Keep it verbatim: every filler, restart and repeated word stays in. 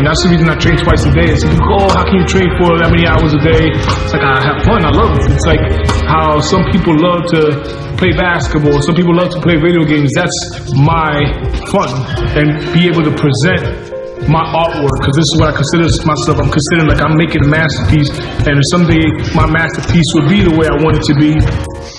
train. That's the reason I train twice a day. It's like, oh, how can you train for that many hours a day? It's like, I have fun. I love it. It's like how some people love to play basketball. Some people love to play video games. That's my fun. And be able to present my artwork, because this is what I consider myself. I'm considering like I'm making a masterpiece, and someday my masterpiece will be the way I want it to be.